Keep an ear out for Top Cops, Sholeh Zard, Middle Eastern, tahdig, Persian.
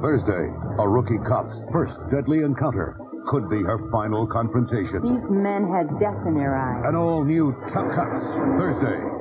Thursday, a rookie cop's first deadly encounter could be her final confrontation. These men had death in their eyes. An all-new Top Cops, Thursday.